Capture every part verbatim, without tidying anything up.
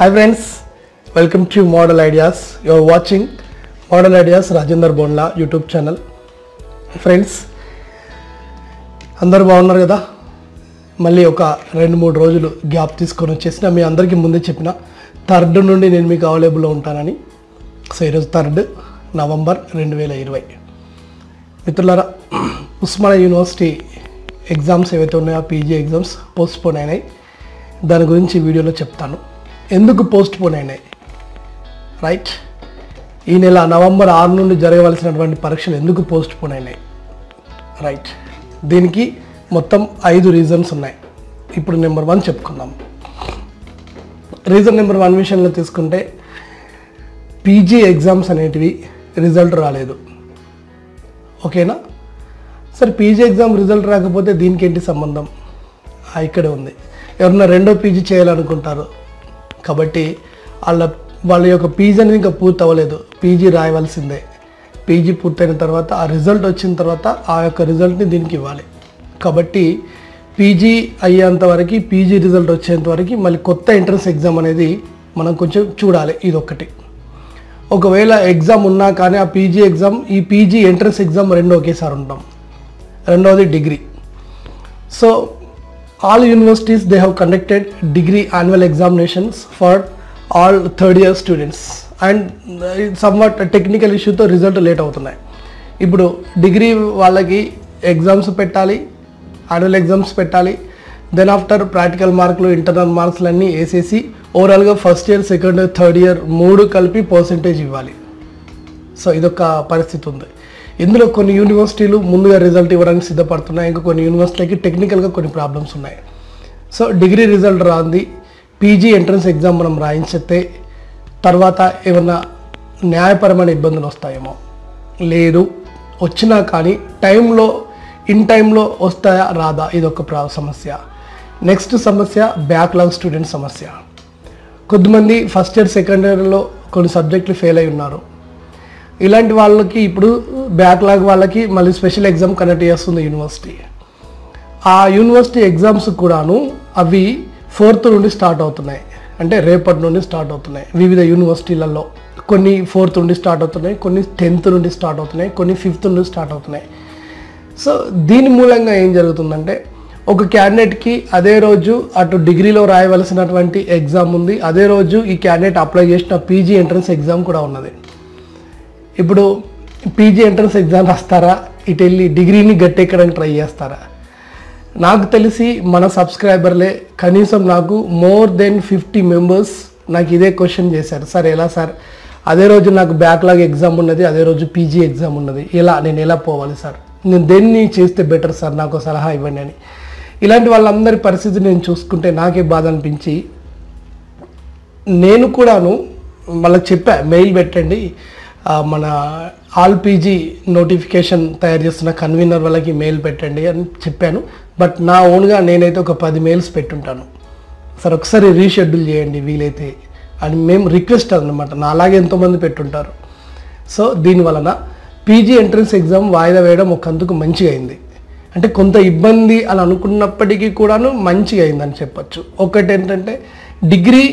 Hi friends, welcome to Model Ideas. You are watching Model Ideas Rajendra Bondla YouTube channel. Friends, అందరు బాగున్నారు కదా? మళ్ళీ ఒక రెండు మూడు రోజులు గ్యాప్ తీసుకొని వచ్చేసిన మీ అందరికీ ముందే చెప్పిన థర్డ్ నుండి నేను మీకు అవైలబుల్లో ఉంటానని. సో ఈరోజు థర్డ్ నవంబర్ రెండు వేల ఇరవై మిత్రులారా, ఉస్మానియా యూనివర్సిటీ ఎగ్జామ్స్ ఏవైతే ఉన్నాయో పీజీ ఎగ్జామ్స్ పోస్ట్పోన్ అయినాయి. దాని గురించి వీడియోలో చెప్తాను ఎందుకు పోస్ట్పోన్ అయినాయి. రైట్, ఈ నెల నవంబర్ ఆరు నుండి జరగవలసినటువంటి పరీక్షలు ఎందుకు పోస్ట్పోన్ అయినాయి? రైట్, దీనికి మొత్తం ఐదు రీజన్స్ ఉన్నాయి. ఇప్పుడు నెంబర్ వన్ చెప్పుకుందాం. రీజన్ నెంబర్ వన్ విషయంలో తీసుకుంటే పీజీ ఎగ్జామ్స్ అనేటివి రిజల్ట్ రాలేదు. ఓకేనా? సరే, పీజీ ఎగ్జామ్ రిజల్ట్ రాకపోతే దీనికి ఏంటి సంబంధం? ఇక్కడే ఉంది. ఎవరన్నా రెండో పీజీ చేయాలనుకుంటారు కాబట్టి వాళ్ళ వాళ్ళ యొక్క పీజీ అనేది ఇంకా పూర్తి అవ్వలేదు, పీజీ రాయవలసిందే. పీజీ పూర్తయిన తర్వాత ఆ రిజల్ట్ వచ్చిన తర్వాత ఆ యొక్క రిజల్ట్ని దీనికి ఇవ్వాలి. కాబట్టి పీజీ అయ్యేంతవరకు, పీజీ రిజల్ట్ వచ్చేంతవరకు మళ్ళీ కొత్త ఎంట్రన్స్ ఎగ్జామ్ అనేది మనం కొంచెం చూడాలి. ఇదొక్కటి. ఒకవేళ ఎగ్జామ్ ఉన్నా కానీ ఆ పీజీ ఎగ్జామ్, ఈ పీజీ ఎంట్రన్స్ ఎగ్జామ్ రెండు ఒకేసారి ఉంటాం. రెండవది degree. So all universities they have conducted degree annual examinations for all third year students and uh, somewhat a technical issue to result late avutunnai. Ippudu degree vallaki exams pettali, annual exams pettali, then after practical marks, internal marks lanni acc overall ga first year second year third year moodu kalpi percentage ivvali. So idokka paristhiti undi. ఇందులో కొన్ని యూనివర్సిటీలు ముందుగా result ఇవ్వడానికి సిద్ధపడుతున్నాయి, ఇంకా కొన్ని యూనివర్సిటీలకి టెక్నికల్గా కొన్ని problems ఉన్నాయి. సో డిగ్రీ రిజల్ట్ రాంది, పీజీ ఎంట్రన్స్ ఎగ్జామ్ మనం రాయించితే తర్వాత ఏమన్నా న్యాయపరమైన ఇబ్బందులు వస్తాయేమో, లేదు వచ్చినా కానీ టైంలో ఇన్ టైంలో వస్తాయా రాదా, ఇదొక ప్రా సమస్య. నెక్స్ట్ సమస్య బ్యాక్లాగ్ స్టూడెంట్ సమస్య. కొద్దిమంది ఫస్ట్ ఇయర్ సెకండ్ ఇయర్లో కొన్ని సబ్జెక్టులు ఫెయిల్ అయి ఉన్నారు. ఇలాంటి వాళ్ళకి ఇప్పుడు బ్యాక్లాగ్ వాళ్ళకి మళ్ళీ స్పెషల్ ఎగ్జామ్ కండక్ట్ చేస్తుంది యూనివర్సిటీ. ఆ యూనివర్సిటీ ఎగ్జామ్స్ కూడాను అవి ఫోర్త్ నుండి స్టార్ట్ అవుతున్నాయి, అంటే రేపటి నుండి స్టార్ట్ అవుతున్నాయి. వివిధ యూనివర్సిటీలలో కొన్ని ఫోర్త్ నుండి స్టార్ట్ అవుతున్నాయి, కొన్ని టెన్త్ నుండి స్టార్ట్ అవుతున్నాయి, కొన్ని ఫిఫ్త్ నుండి స్టార్ట్ అవుతున్నాయి. సో దీని మూలంగా ఏం జరుగుతుందంటే ఒక క్యాండిడేట్కి అదే రోజు అటు డిగ్రీలో రాయవలసినటువంటి ఎగ్జామ్ ఉంది, అదే రోజు ఈ క్యాండిడేట్ అప్లై చేసిన పీజీ ఎంట్రన్స్ ఎగ్జామ్ కూడా ఉన్నది. ఇప్పుడు పీజీ ఎంట్రన్స్ ఎగ్జామ్ రాస్తారా, ఇటు వెళ్ళి డిగ్రీని గట్టెక్కడానికి ట్రై చేస్తారా? నాకు తెలిసి మన సబ్స్క్రైబర్లే కనీసం నాకు మోర్ దెన్ ఫిఫ్టీ మెంబర్స్ నాకు ఇదే క్వశ్చన్ చేశారు. సార్ ఎలా సార్, అదే రోజు నాకు బ్యాక్లాగ్ ఎగ్జామ్ ఉన్నది, అదే రోజు పీజీ ఎగ్జామ్ ఉన్నది, ఎలా నేను ఎలా పోవాలి సార్, నేను దేన్ని చేస్తే బెటర్ సార్, నాకు సలహా ఇవ్వండి అని. ఇలాంటి వాళ్ళందరి పరిస్థితి నేను చూసుకుంటే నాకే బాధ అనిపించి నేను కూడాను వాళ్ళకి చెప్పా, మెయిల్ పెట్టండి, మన ఆల్ పీజీ నోటిఫికేషన్ తయారు చేస్తున్న కన్వీనర్ వాళ్ళకి మెయిల్ పెట్టండి అని చెప్పాను. బట్ నా ఓన్గా నేనైతే ఒక పది మెయిల్స్ పెట్టుంటాను. సార్ ఒకసారి రీషెడ్యూల్ చేయండి వీలైతే అని మేము రిక్వెస్ట్ అనమాట. నా అలాగే ఎంతోమంది పెట్టుంటారు. సో దీనివలన పీజీ ఎంట్రన్స్ ఎగ్జామ్ వాయిదా వేయడం ఒక అందుకు మంచిగా అయింది. అంటే కొంత ఇబ్బంది అని అనుకున్నప్పటికీ కూడాను మంచిగా అయిందని చెప్పచ్చు. ఒకటి ఏంటంటే డిగ్రీ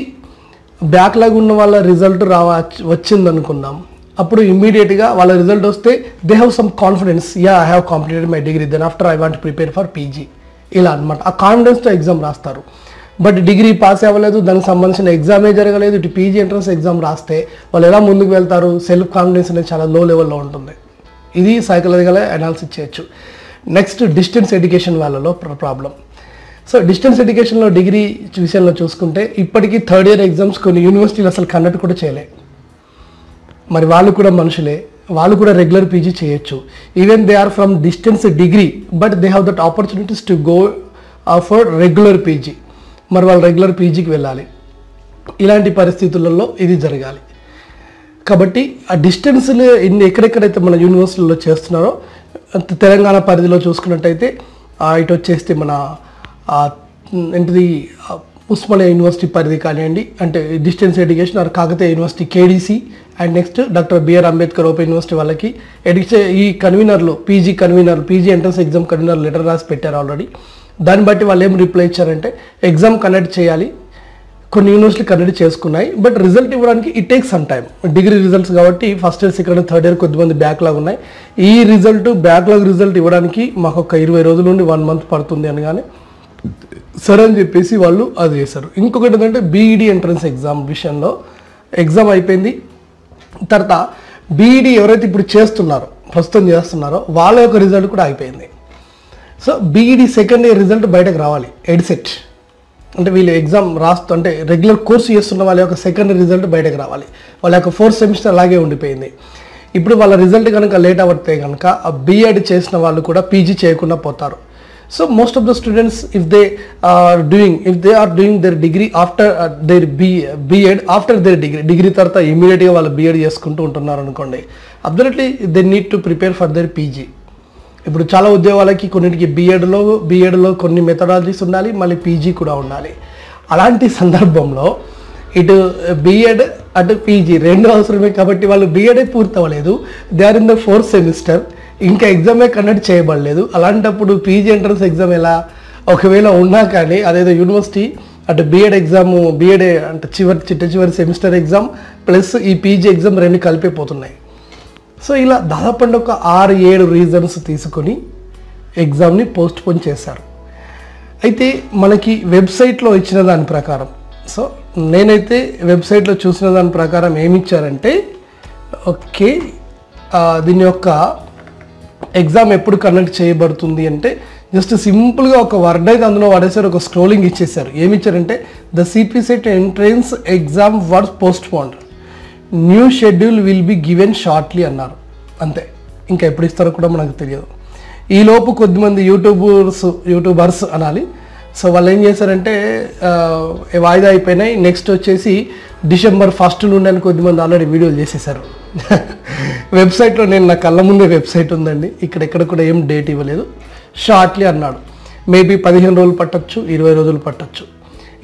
బ్యాక్లాగ్ ఉన్న వాళ్ళ రిజల్ట్ రావ వచ్చిందనుకుందాం, అప్పుడు ఇమ్మీడియట్గా వాళ్ళ రిజల్ట్ వస్తే they have some confidence, yeah I have completed my degree, then after I want prepare for PG, ఇలా అనమాట. ఆ కాన్ఫిడెన్స్తో ఎగ్జామ్ రాస్తారు. బట్ డిగ్రీ పాస్ అవ్వలేదు, దానికి సంబంధించిన ఎగ్జామే జరగలేదు, ఇటు పీజీ ఎంట్రన్స్ ఎగ్జామ్ రాస్తే వాళ్ళు ఎలా ముందుకు వెళ్తారు? సెల్ఫ్ కాన్ఫిడెన్స్ అనేది చాలా లో లెవెల్లో ఉంటుంది. ఇది సైకలాజికల్ అనాలిసిస్ చేయొచ్చు. నెక్స్ట్ డిస్టెన్స్ ఎడ్యుకేషన్ వాళ్ళలో ప్రాబ్లం. సో డిస్టెన్స్ ఎడ్యుకేషన్లో డిగ్రీ విషయంలో చూసుకుంటే ఇప్పటికీ థర్డ్ ఇయర్ ఎగ్జామ్స్ కొన్ని యూనివర్సిటీలు అసలు కండక్ట్ కూడా చేయలేదు. మరి వాళ్ళు కూడా మనుషులే, వాళ్ళు కూడా రెగ్యులర్ పీజీ చేయొచ్చు. Even they are from distance degree but they have that opportunities to go for regular PG. మరి వాళ్ళు రెగ్యులర్ పీజీకి వెళ్ళాలి. ఇలాంటి పరిస్థితులలో ఇది జరగాలి. కాబట్టి ఆ డిస్టెన్స్లు ఇన్ని ఎక్కడెక్కడైతే మన యూనివర్సిటీలో చేస్తున్నారో, తెలంగాణ పరిధిలో చూసుకున్నట్టయితే ఇటు వచ్చేస్తే మన ఏంటిది ఉస్మానియా యూనివర్సిటీ పరిధి కానివ్వండి, అంటే distance education or Kakatiya university KDC and next doctor B R Ambedkar open university వాళ్ళకి ఎడ్యుకే ఈ కన్వీనర్లు PG convener PG entrance exam convener letter రాసి పెట్టారు ఆల్రెడీ. దాన్ని బట్టి వాళ్ళు ఏం రిప్లై ఇచ్చారంటే ఎగ్జామ్ కండక్ట్ చేయాలి, కొన్ని యూనివర్సిటీలు కన్వర్ట్ చేసుకున్నాయి బట్ రిజల్ట్ ఇవ్వడానికి it takes some time degree results కాబట్టి first year second year third year కొద్దిమంది బ్యాక్లాగ్ ఉన్నాయి ఈ రిజల్ట్ బ్యాక్లాగ్ రిజల్ట్ ఇవ్వడానికి మాకు ఒక ఇరవై రోజుల నుండి వన్ మంత్ పడుతుంది అనగానే సరే అని చెప్పేసి వాళ్ళు అది చేశారు ఇంకొకటి ఏంటంటే బీఈడి ఎంట్రన్స్ ఎగ్జామ్ విషయంలో ఎగ్జామ్ అయిపోయింది తర్వాత బీఈడి ఎవరైతే ఇప్పుడు చేస్తున్నారో ప్రస్తుతం చేస్తున్నారో వాళ్ళ యొక్క రిజల్ట్ కూడా అయిపోయింది so BEd second year result బయటకు రావాలి ఎడ్సెట్ అంటే వీళ్ళు ఎగ్జామ్ రాస్తూ అంటే రెగ్యులర్ కోర్సు చేస్తున్న వాళ్ళ యొక్క సెకండ్ రిజల్ట్ బయటకు రావాలి వాళ్ళ యొక్క ఫోర్త్ సెమిస్టర్ అలాగే ఉండిపోయింది ఇప్పుడు వాళ్ళ రిజల్ట్ కనుక లేట్ అవుతే కనుక ఆ బీఎడ్ చేసిన వాళ్ళు కూడా పీజీ చేయకుండా పోతారు so most of the students if they are doing if they are doing their degree after their B B Ed after their degree degree తర్వాత ఇమీడియట్గా వాళ్ళు బీఎడ్ చేసుకుంటూ ఉంటున్నారు అనుకోండి absolutely they need to prepare for their PG ఇప్పుడు చాలా ఉద్యోగాలకి కొన్నిటికి బీఎడ్లో బీఎడ్లో కొన్ని మెథడాలజీస్ ఉండాలి మళ్ళీ పీజీ కూడా ఉండాలి అలాంటి సందర్భంలో ఇటు బీఎడ్ అటు పీజీ రెండు అవసరమే కాబట్టి వాళ్ళు బీఎడే పూర్తి అవ్వలేదు they are in the fourth semester ఇంకా ఎగ్జామే కండక్ట్ చేయబడలేదు అలాంటప్పుడు పీజీ ఎంట్రన్స్ ఎగ్జామ్ ఎలా ఒకవేళ ఉన్నా కానీ అదేదో యూనివర్సిటీ అటు బీఎడ్ ఎగ్జాము బీఎడే అంటే చివరి చిట్ట చివరి సెమిస్టర్ ఎగ్జామ్ ప్లస్ ఈ పీజీ ఎగ్జామ్ రెండు కలిపిపోతున్నాయి సో ఇలా దాదాపు ఒక ఆరు ఏడు రీజన్స్ తీసుకొని ఎగ్జామ్ని పోస్ట్పోన్ చేశారు అయితే మనకి వెబ్సైట్లో ఇచ్చిన దాని ప్రకారం సో నేనైతే వెబ్సైట్లో చూసిన దాని ప్రకారం ఏమి ఇచ్చారంటే ఓకే దీని యొక్క ఎగ్జామ్ ఎప్పుడు కండక్ట్ చేయబడుతుంది అంటే జస్ట్ సింపుల్గా ఒక వర్డ్ అయితే అందులో వాడేసారు ఒక స్క్రోలింగ్ ఇచ్చేసారు ఏమి ఇచ్చారంటే the సిపిసెట్ entrance exam was postponed new schedule will be given shortly అన్నారు అంతే ఇంకా ఎప్పుడు ఇస్తారో కూడా మనకు తెలియదు ఈలోపు కొద్దిమంది యూట్యూబర్స్ యూట్యూబర్స్ అనాలి సో వాళ్ళు ఏం చేశారంటే వాయిదా అయిపోయినాయి నెక్స్ట్ వచ్చేసి డిసెంబర్ ఫస్ట్ నుండి అని కొద్దిమంది ఆల్రెడీ వీడియోలు చేసేసారు వెబ్సైట్లో నేను నా కళ్ళ ముందే వెబ్సైట్ ఉందండి ఇక్కడెక్కడ కూడా ఏం డేట్ ఇవ్వలేదు షార్ట్లీ అన్నాడు మేబీ పదిహేను రోజులు పట్టచ్చు ఇరవై రోజులు పట్టచ్చు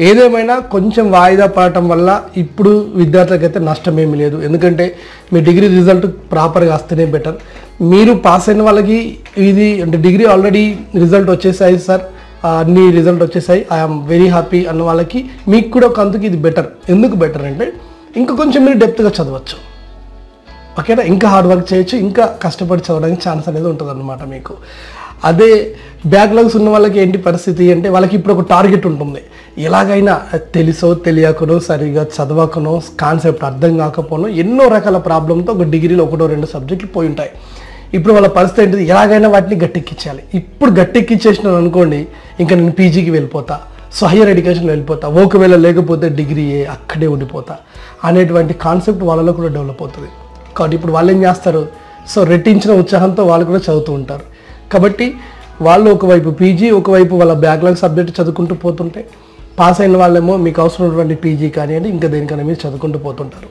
ఏదేమైనా కొంచెం వాయిదా పడటం వల్ల ఇప్పుడు విద్యార్థులకైతే నష్టమేమి లేదు ఎందుకంటే మీ డిగ్రీ రిజల్ట్ ప్రాపర్గా వస్తేనే బెటర్ మీరు పాస్ అయిన వాళ్ళకి ఇది అంటే డిగ్రీ ఆల్రెడీ రిజల్ట్ వచ్చేసాయి సార్ అన్ని రిజల్ట్ వచ్చేసాయి ఐఎమ్ వెరీ హ్యాపీ అన్న వాళ్ళకి మీకు కూడా ఒక అందుకు ఇది బెటర్ ఎందుకు బెటర్ అంటే ఇంకా కొంచెం మీరు డెప్త్గా చదవచ్చు ఓకేనా ఇంకా హార్డ్ వర్క్ చేయొచ్చు ఇంకా కష్టపడి చదవడానికి ఛాన్స్ అనేది ఉంటుంది అన్నమాట మీకు అదే బ్యాక్లాగ్స్ ఉన్న వాళ్ళకి ఏంటి పరిస్థితి అంటే వాళ్ళకి ఇప్పుడు ఒక టార్గెట్ ఉంటుంది ఎలాగైనా తెలుసో తెలియకనో సరిగా చదవకనో కాన్సెప్ట్ అర్థం కాకపోనో ఎన్నో రకాల ప్రాబ్లంతో ఒక డిగ్రీలో ఒకటో రెండు సబ్జెక్టులు పోయి ఉంటాయి ఇప్పుడు వాళ్ళ పరిస్థితి ఏంటిది ఎలాగైనా వాటిని గట్టెక్కించాలి ఇప్పుడు గట్టెక్కిచ్చేసినాను అనుకోండి ఇంకా నేను పీజీకి వెళ్ళిపోతా సో హయ్యర్ ఎడ్యుకేషన్ వెళ్ళిపోతా ఒకవేళ లేకపోతే డిగ్రీయే అక్కడే ఉండిపోతా అనేటువంటి కాన్సెప్ట్ వాళ్ళలో కూడా డెవలప్ అవుతుంది కాబట్టి ఇప్పుడు వాళ్ళు ఏం చేస్తారు సో రెట్టించిన ఉత్సాహంతో వాళ్ళు కూడా చదువుతూ ఉంటారు కాబట్టి వాళ్ళు ఒకవైపు పీజీ ఒకవైపు వాళ్ళ బ్యాక్లాగ్ సబ్జెక్ట్ చదువుకుంటూ పోతుంటే పాస్ అయిన వాళ్ళేమో మీకు అవసరం ఉన్నటువంటి పీజీ కానివ్వండి ఇంకా దేనికైనా మీరు చదువుకుంటూ పోతుంటారు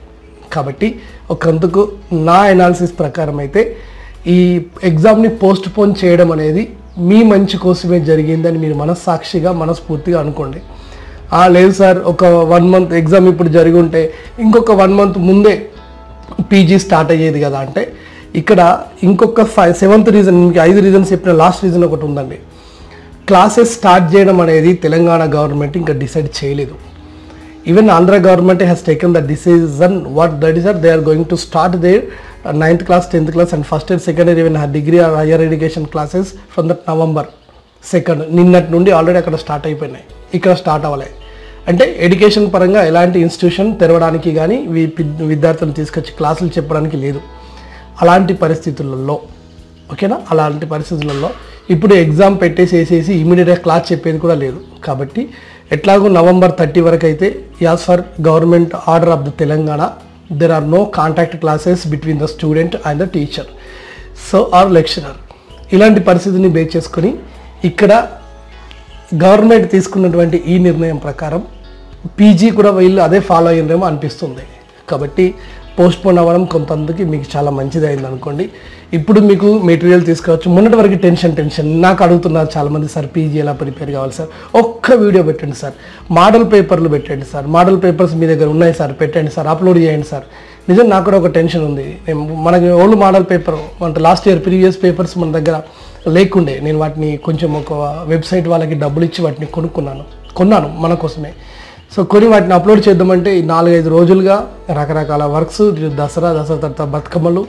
కాబట్టి ఒకంతకు నా ఎనాలిసిస్ ప్రకారం అయితే ఈ ఎగ్జామ్ని పోస్ట్పోన్ చేయడం అనేది మీ మంచి కోసమే జరిగిందని మీరు మనస్సాక్షిగా మనస్ఫూర్తిగా అనుకోండి లేదు సార్ ఒక వన్ మంత్ ఎగ్జామ్ ఇప్పుడు జరిగి ఉంటే ఇంకొక వన్ మంత్ ముందే పీజీ స్టార్ట్ అయ్యేది కదా అంటే ఇక్కడ ఇంకొక ఫైవ్ సెవెంత్ రీజన్ మీకు ఐదు రీజన్స్ చెప్పిన లాస్ట్ రీజన్ ఒకటి ఉందండి క్లాసెస్ స్టార్ట్ చేయడం అనేది తెలంగాణ గవర్నమెంట్ ఇంకా డిసైడ్ చేయలేదు even Andhra government has taken the decision what that is or they are going to start their ninth class tenth class and first year second year even degree or higher education classes from that November second నిన్నటి నుండి already అక్కడ start అయిపోయినాయి ఇక్కడ start అవ్వలేదు అంటే education పరంగా ఎలాంటి institution తెరవడానికి కానీ విద్యార్థులను తీసుకొచ్చి క్లాసులు చెప్పడానికి లేదు అలాంటి పరిస్థితులలో ఓకేనా అలాంటి పరిస్థితులలో ఇప్పుడు ఎగ్జామ్ పెట్టేసేసేసి ఇమీడియట్గా క్లాస్ చెప్పేది కూడా లేదు కాబట్టి ఎట్లాగో నవంబర్ థర్టీ వరకు అయితే as for government order of the Telangana there are no contact classes between the student and the teacher so or lecturer ఇలాంటి పరిస్థితిని బేస్ చేసుకొని ఇక్కడ గవర్నమెంట్ తీసుకున్నటువంటి ఈ నిర్ణయం ప్రకారం పీజీ కూడా వీళ్ళు అదే ఫాలో అయినరేమో అనిపిస్తుంది కాబట్టి పోస్ట్పోన్ అవ్వడం కొంతమందికి మీకు చాలా మంచిది అయింది అనుకోండి ఇప్పుడు మీకు మెటీరియల్ తీసుకోవచ్చు మొన్నటి వరకు టెన్షన్ టెన్షన్ నాకు అడుగుతున్నారు చాలామంది సార్ పీజీ ఎలా ప్రిపేర్ కావాలి సార్ ఒక్క వీడియో పెట్టండి సార్ మోడల్ పేపర్లు పెట్టండి సార్ మోడల్ పేపర్స్ మీ దగ్గర ఉన్నాయి సార్ పెట్టండి సార్ అప్లోడ్ చేయండి సార్ నిజం నాకు కూడా ఒక టెన్షన్ ఉంది మనకి ఓల్డ్ మోడల్ పేపర్ అంటే లాస్ట్ ఇయర్ ప్రీవియస్ పేపర్స్ మన దగ్గర లేకుండే నేను వాటిని కొంచెం ఒక వెబ్సైట్ వాళ్ళకి డబ్బులు ఇచ్చి వాటిని కొనుక్కున్నాను కొన్నాను మన కోసమే సో కొని వాటిని అప్లోడ్ చేద్దామంటే ఈ నాలుగైదు రోజులుగా రకరకాల వర్క్స్, దసరా దసరా తర్వాత బతుకమ్మలు,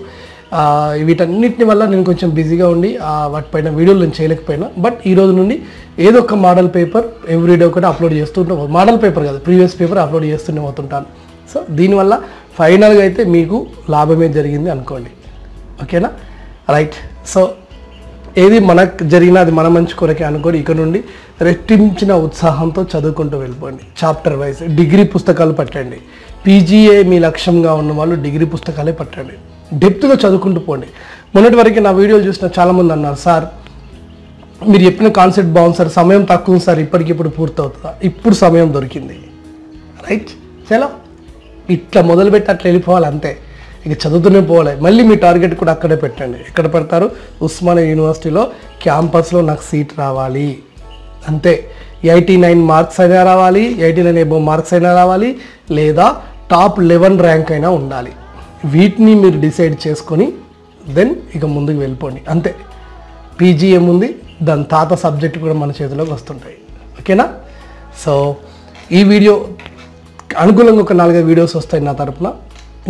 వీటన్నిటిని వల్ల నేను కొంచెం బిజీగా ఉండి వాటిపైన వీడియోలు నేను చేయలేకపోయినా. బట్ ఈ రోజు నుండి ఏదో ఒక మోడల్ పేపర్ ఎవ్రీడే ఒకటి అప్లోడ్ చేస్తుంటాను. మోడల్ పేపర్ కాదు, ప్రీవియస్ పేపర్ అప్లోడ్ చేస్తూనే అవుతుంటాను. సో దీనివల్ల ఫైనల్గా అయితే మీకు లాభమే జరిగింది అనుకోండి. ఓకేనా, రైట్. సో ఏది మనకు జరిగినా అది మన మంచి కొరకే అనుకోండి. ఇక్కడ నుండి రెట్టించిన ఉత్సాహంతో చదువుకుంటూ వెళ్ళిపోండి. చాప్టర్ వైజ్ డిగ్రీ పుస్తకాలు పట్టండి. పీజీఏ మీ లక్ష్యంగా ఉన్న వాళ్ళు డిగ్రీ పుస్తకాలే పట్టండి. డెప్త్గా చదువుకుంటూ పోండి. మొన్నటి వరకు నా వీడియోలు చూసిన చాలామంది అన్నారు, సార్ మీరు చెప్పిన కాన్సెప్ట్ బాగుంది సార్, సమయం తక్కువ సార్, ఇప్పటికిప్పుడు పూర్తవుతుందా? ఇప్పుడు సమయం దొరికింది, రైట్. చలో ఇట్లా మొదలుపెట్టి అట్లా వెళ్ళిపోవాలి, అంతే. ఇక చదువుతూనే పోవాలి. మళ్ళీ మీ టార్గెట్ కూడా అక్కడే పెట్టండి. ఎక్కడ పెడతారు? ఉస్మానియా యూనివర్సిటీలో క్యాంపస్లో నాకు సీట్ రావాలి, అంతే. ఎయిటీ నైన్ మార్క్స్ అయినా రావాలి, ఎయిటీ నైన్ ఎబో మార్క్స్ అయినా రావాలి, లేదా టాప్ లెవెన్ ర్యాంక్ అయినా ఉండాలి. వీటిని మీరు డిసైడ్ చేసుకొని దెన్ ఇక ముందుకు వెళ్ళిపోండి, అంతే. పీజీఎం ఉంది, దాని తాత సబ్జెక్ట్ కూడా మన చేతిలోకి వస్తుంటాయి. ఓకేనా? సో ఈ వీడియో అనుకూలంగా ఒక నాలుగైదు వీడియోస్ వస్తాయి నా తరఫున.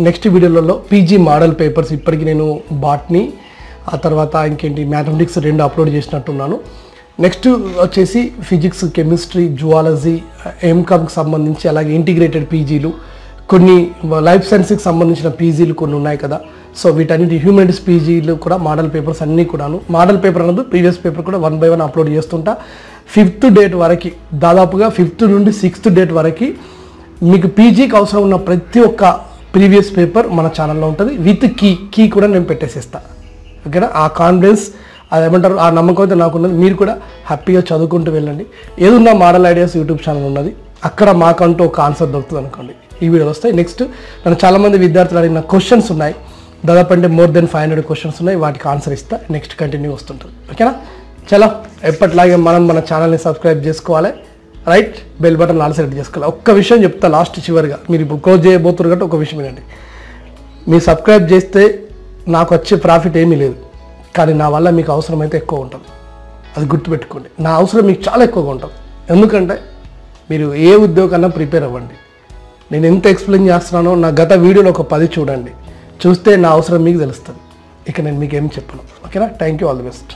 నెక్స్ట్ వీడియోలలో పీజీ మోడల్ పేపర్స్, ఇప్పటికి నేను బాట్ని, ఆ తర్వాత ఇంకేంటి మ్యాథమెటిక్స్ రెండు అప్లోడ్ చేసినట్టున్నాను. నెక్స్ట్ వచ్చేసి ఫిజిక్స్, కెమిస్ట్రీ, జువాలజీ, ఎంకామ్కి సంబంధించి, అలాగే ఇంటిగ్రేటెడ్ పీజీలు, కొన్ని లైఫ్ సైన్స్కి సంబంధించిన పీజీలు కొన్ని ఉన్నాయి కదా. సో వీటన్నిటి హ్యూమనిటీస్ పీజీలు కూడా మోడల్ పేపర్స్ అన్నీ కూడాను, మోడల్ పేపర్ అన్నది ప్రీవియస్ పేపర్ కూడా వన్ బై వన్ అప్లోడ్ చేస్తుంటా. ఫిఫ్త్ డేట్ వరకు, దాదాపుగా ఫిఫ్త్ నుండి సిక్స్త్ డేట్ వరకు మీకు పీజీకి అవసరం ఉన్న ప్రతి ఒక్క ప్రీవియస్ పేపర్ మన ఛానల్లో ఉంటుంది. విత్ కీ కీ కూడా నేను పెట్టేసేస్తాను. ఓకేనా? ఆ కాన్ఫిడెన్స్, అది ఏమంటారు, ఆ నమ్మకం అయితే నాకు ఉన్నది. మీరు కూడా హ్యాపీగా చదువుకుంటూ వెళ్ళండి. ఏదున్నా మోడల్ ఐడియాస్ యూట్యూబ్ ఛానల్ ఉన్నది, అక్కడ మాకంటూ ఒక ఆన్సర్ దొరుకుతుంది అనుకోండి. ఈ వీడియోలు వస్తాయి. నెక్స్ట్ నన్ను చాలామంది విద్యార్థులు అడిగిన క్వశ్చన్స్ ఉన్నాయి, దాదాపు అంటే more than five hundred questions ఉన్నాయి. వాటికి ఆన్సర్ ఇస్తా, నెక్స్ట్ కంటిన్యూ వస్తుంటుంది. ఓకేనా? చలో, ఎప్పటిలాగే మనం మన ఛానల్ని సబ్స్క్రైబ్ చేసుకోవాలి, right. Bell button all set చేసుకోవాలి. ఒక్క విషయం చెప్తా లాస్ట్ చివరిగా, మీరు ఇప్పుడు క్లోజ్ చేయబోతున్నారు కాబట్టి ఒక విషయం ఏంటండి, మీరు సబ్స్క్రైబ్ చేస్తే నాకు వచ్చే ప్రాఫిట్ ఏమీ లేదు, కానీ నా వల్ల మీకు అవసరం అయితే ఎక్కువ ఉంటుంది. అది గుర్తుపెట్టుకోండి, నా అవసరం మీకు చాలా ఎక్కువగా ఉంటుంది. ఎందుకంటే మీరు ఏ ఉద్యోగాన్నా ప్రిపేర్ అవ్వండి, నేను ఎంత ఎక్స్ప్లెయిన్ చేస్తున్నానో నా గత వీడియోలో ఒక పది చూడండి, చూస్తే నా అవసరం మీకు తెలుస్తుంది. ఇక నేను మీకు ఏం చెప్పను. ఓకేనా? Thank you, all the best.